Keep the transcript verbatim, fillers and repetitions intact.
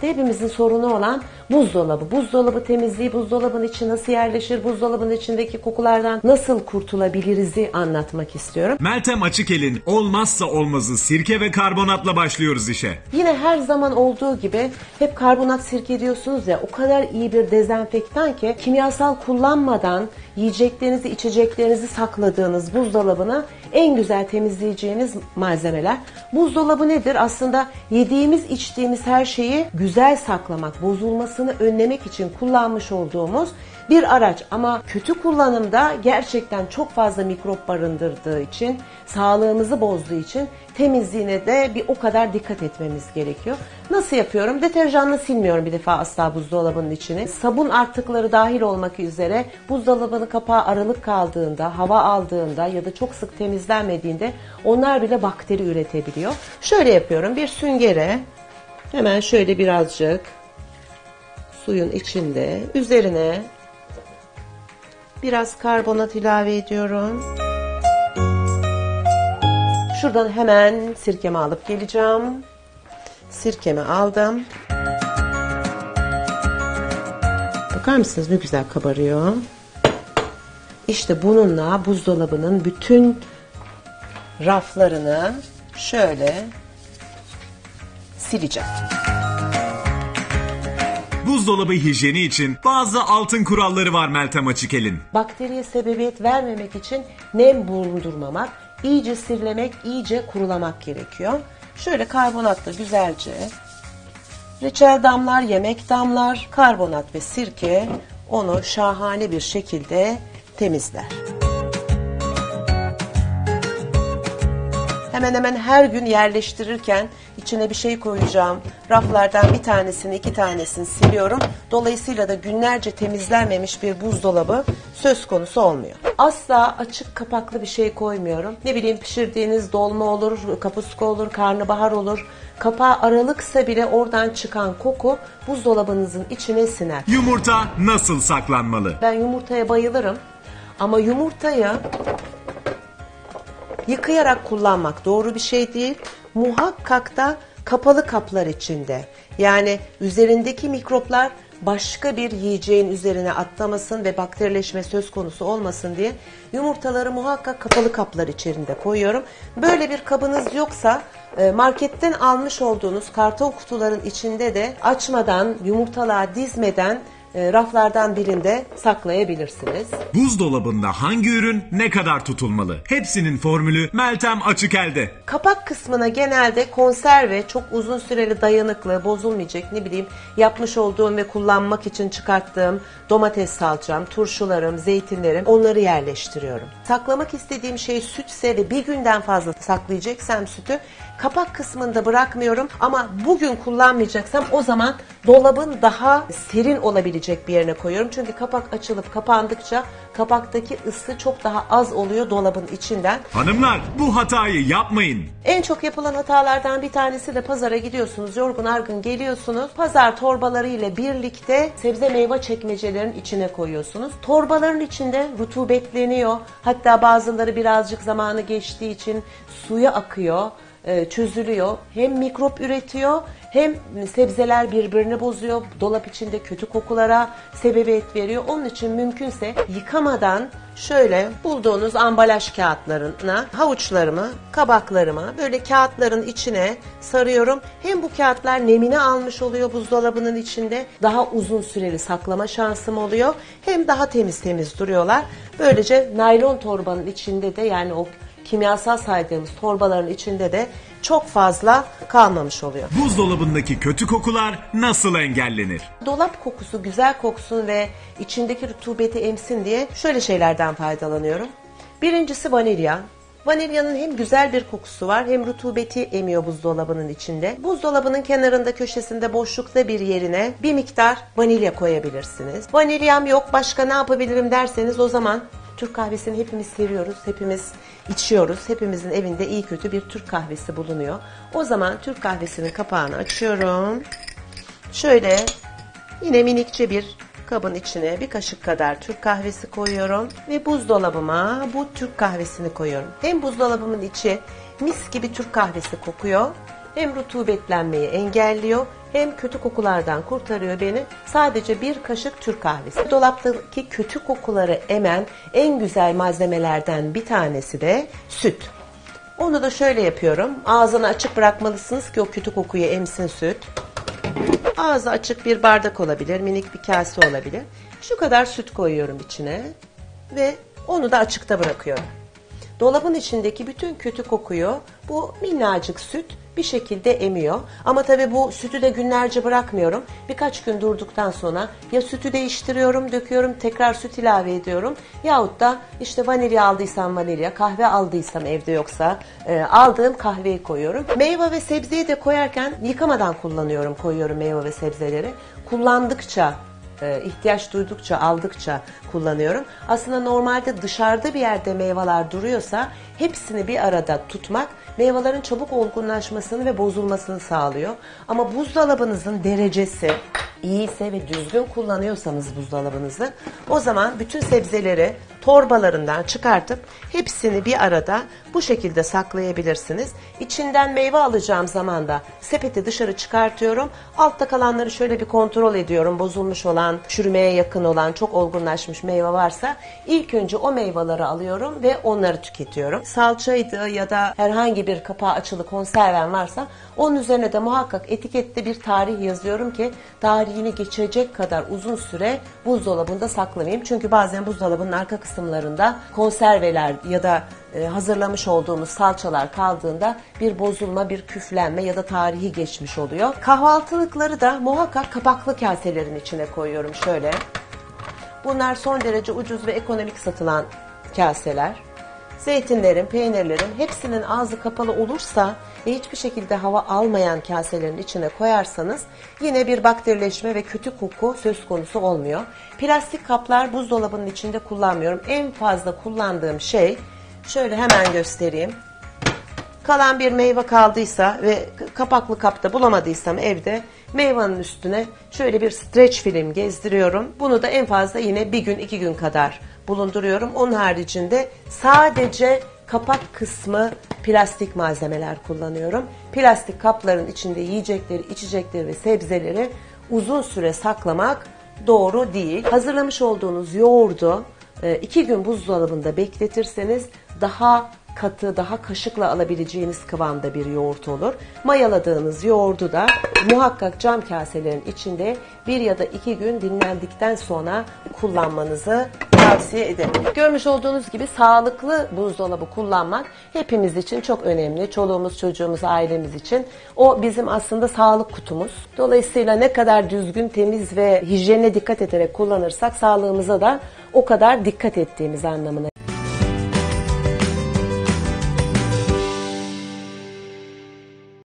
Hepimizin sorunu olan buzdolabı. Buzdolabı temizliği, buzdolabının içi nasıl yerleşir, buzdolabının içindeki kokulardan nasıl kurtulabiliriz'i anlatmak istiyorum. Meltem Açıkel'in olmazsa olmazı sirke ve karbonatla başlıyoruz işe. Yine her zaman olduğu gibi hep karbonat sirke diyorsunuz ya, o kadar iyi bir dezenfektan ki kimyasal kullanmadan yiyeceklerinizi, içeceklerinizi sakladığınız buzdolabına en güzel temizleyeceğiniz malzemeler. Buzdolabı nedir? Aslında yediğimiz, içtiğimiz her şeyi güzel saklamak, bozulmasını önlemek için kullanmış olduğumuz bir araç, ama kötü kullanımda gerçekten çok fazla mikrop barındırdığı için, sağlığımızı bozduğu için temizliğine de bir o kadar dikkat etmemiz gerekiyor. Nasıl yapıyorum? Deterjanla silmiyorum bir defa asla buzdolabının içini. Sabun artıkları dahil olmak üzere buzdolabının kapağı aralık kaldığında, hava aldığında ya da çok sık temizlenmediğinde onlar bile bakteri üretebiliyor. Şöyle yapıyorum, bir süngere hemen şöyle birazcık suyun içinde üzerine biraz karbonat ilave ediyorum. Şuradan hemen sirkemi alıp geleceğim. Sirkemi aldım. Bakar mısınız ne güzel kabarıyor. İşte bununla buzdolabının bütün raflarını şöyle sileceğim. Buzdolabı hijyeni için bazı altın kuralları var Meltem Açıkel'in. Bakteriye sebebiyet vermemek için nem bulundurmamak, iyice sirlemek, iyice kurulamak gerekiyor. Şöyle karbonatla güzelce reçel damlar, yemek damlar, karbonat ve sirke onu şahane bir şekilde temizler. Hemen hemen her gün yerleştirirken içine bir şey koyacağım. Raflardan bir tanesini, iki tanesini siliyorum. Dolayısıyla da günlerce temizlenmemiş bir buzdolabı söz konusu olmuyor. Asla açık kapaklı bir şey koymuyorum. Ne bileyim, pişirdiğiniz dolma olur, kapuska olur, karnabahar olur. Kapağı aralıksa bile oradan çıkan koku buzdolabınızın içine siner. Yumurta nasıl saklanmalı? Ben yumurtaya bayılırım. Ama yumurtayı yıkayarak kullanmak doğru bir şey değil. Muhakkak da kapalı kaplar içinde. Yani üzerindeki mikroplar başka bir yiyeceğin üzerine atlamasın ve bakterileşme söz konusu olmasın diye yumurtaları muhakkak kapalı kaplar içerisinde koyuyorum. Böyle bir kabınız yoksa marketten almış olduğunuz karton kutuların içinde de açmadan, yumurtalığa dizmeden raflardan birinde saklayabilirsiniz. Buzdolabında hangi ürün ne kadar tutulmalı? Hepsinin formülü Meltem Açıkel'de. Kapak kısmına genelde konserve, çok uzun süreli dayanıklı, bozulmayacak, ne bileyim yapmış olduğum ve kullanmak için çıkarttığım domates salçam, turşularım, zeytinlerim, onları yerleştiriyorum. Saklamak istediğim şey sütse ve bir günden fazla saklayacaksam sütü kapak kısmında bırakmıyorum, ama bugün kullanmayacaksam o zaman dolabın daha serin olabilecek bir yerine koyuyorum. Çünkü kapak açılıp kapandıkça kapaktaki ısı çok daha az oluyor dolabın içinden. Hanımlar, bu hatayı yapmayın. En çok yapılan hatalardan bir tanesi de pazara gidiyorsunuz, yorgun argın geliyorsunuz. Pazar torbaları ile birlikte sebze meyve çekmecelerin içine koyuyorsunuz. Torbaların içinde rutubetleniyor. Hatta bazıları birazcık zamanı geçtiği için suya akıyor, çözülüyor. Hem mikrop üretiyor, hem sebzeler birbirini bozuyor. Dolap içinde kötü kokulara sebebiyet veriyor. Onun için mümkünse yıkamadan şöyle bulduğunuz ambalaj kağıtlarına havuçlarımı, kabaklarımı böyle kağıtların içine sarıyorum. Hem bu kağıtlar nemini almış oluyor buzdolabının içinde. Daha uzun süreli saklama şansım oluyor. Hem daha temiz temiz duruyorlar. Böylece naylon torbanın içinde de, yani o kimyasal saydığımız torbaların içinde de çok fazla kalmamış oluyor. Buzdolabındaki kötü kokular nasıl engellenir? Dolap kokusu güzel koksun ve içindeki rutubeti emsin diye şöyle şeylerden faydalanıyorum. Birincisi vanilya. Vanilyanın hem güzel bir kokusu var, hem rutubeti emiyor buzdolabının içinde. Buzdolabının kenarında, köşesinde, boşlukta bir yerine bir miktar vanilya koyabilirsiniz. Vanilyam yok, başka ne yapabilirim derseniz, o zaman Türk kahvesini hepimiz seviyoruz, hepimiz içiyoruz. Hepimizin evinde iyi kötü bir Türk kahvesi bulunuyor. O zaman Türk kahvesinin kapağını açıyorum. Şöyle yine minikçe bir kabın içine bir kaşık kadar Türk kahvesi koyuyorum. Ve buzdolabıma bu Türk kahvesini koyuyorum. Hem buzdolabımın içi mis gibi Türk kahvesi kokuyor, hem rutubetlenmeyi engelliyor hem kötü kokulardan kurtarıyor beni. Sadece bir kaşık Türk kahvesi. Dolaptaki kötü kokuları emen en güzel malzemelerden bir tanesi de süt. Onu da şöyle yapıyorum. Ağzını açık bırakmalısınız ki o kötü kokuyu emsin süt. Ağzı açık bir bardak olabilir, minik bir kase olabilir. Şu kadar süt koyuyorum içine ve onu da açıkta bırakıyorum. Dolabın içindeki bütün kötü kokuyu bu minnacık süt bir şekilde emiyor. Ama tabii bu sütü de günlerce bırakmıyorum. Birkaç gün durduktan sonra ya sütü değiştiriyorum, döküyorum, tekrar süt ilave ediyorum. Yahut da işte vanilya aldıysam vanilya, kahve aldıysam evde yoksa e, aldığım kahveyi koyuyorum. Meyve ve sebzeyi de koyarken yıkamadan kullanıyorum, koyuyorum meyve ve sebzeleri. Kullandıkça, ihtiyaç duydukça, aldıkça kullanıyorum. Aslında normalde dışarıda bir yerde meyveler duruyorsa hepsini bir arada tutmak meyvelerin çabuk olgunlaşmasını ve bozulmasını sağlıyor. Ama buzdolabınızın derecesi iyiyse ve düzgün kullanıyorsanız buzdolabınızı, o zaman bütün sebzeleri torbalarından çıkartıp hepsini bir arada bu şekilde saklayabilirsiniz. İçinden meyve alacağım zaman da sepeti dışarı çıkartıyorum. Altta kalanları şöyle bir kontrol ediyorum. Bozulmuş olan, çürümeye yakın olan, çok olgunlaşmış meyve varsa ilk önce o meyveleri alıyorum ve onları tüketiyorum. Salçaydı ya da herhangi bir kapağı açılı konserven varsa onun üzerine de muhakkak etikette bir tarih yazıyorum ki tarihini geçecek kadar uzun süre buzdolabında saklamayayım. Çünkü bazen buzdolabının arka kısımlarında konserveler ya da hazırlamış olduğumuz salçalar kaldığında bir bozulma, bir küflenme ya da tarihi geçmiş oluyor. Kahvaltılıkları da muhakkak kapaklı kaselerin içine koyuyorum şöyle. Bunlar son derece ucuz ve ekonomik satılan kaseler. Zeytinlerin, peynirlerin hepsinin ağzı kapalı olursa ve hiçbir şekilde hava almayan kaselerin içine koyarsanız yine bir bakterileşme ve kötü koku söz konusu olmuyor. Plastik kaplar buzdolabının içinde kullanmıyorum. En fazla kullandığım şey, şöyle hemen göstereyim. Kalan bir meyve kaldıysa ve kapaklı kapta bulamadıysam evde meyvanın üstüne şöyle bir streç film gezdiriyorum. Bunu da en fazla yine bir gün iki gün kadar bulunduruyorum. Onun haricinde sadece kapak kısmı plastik malzemeler kullanıyorum. Plastik kapların içinde yiyecekleri, içecekleri ve sebzeleri uzun süre saklamak doğru değil. Hazırlamış olduğunuz yoğurdu iki gün buzdolabında bekletirseniz daha katı, daha kaşıkla alabileceğiniz kıvamda bir yoğurt olur. Mayaladığınız yoğurdu da muhakkak cam kaselerin içinde bir ya da iki gün dinlendikten sonra kullanmanızı tavsiye ederim. Görmüş olduğunuz gibi sağlıklı buzdolabı kullanmak hepimiz için çok önemli. Çoluğumuz, çocuğumuz, ailemiz için. O bizim aslında sağlık kutumuz. Dolayısıyla ne kadar düzgün, temiz ve hijyene dikkat ederek kullanırsak sağlığımıza da o kadar dikkat ettiğimiz anlamına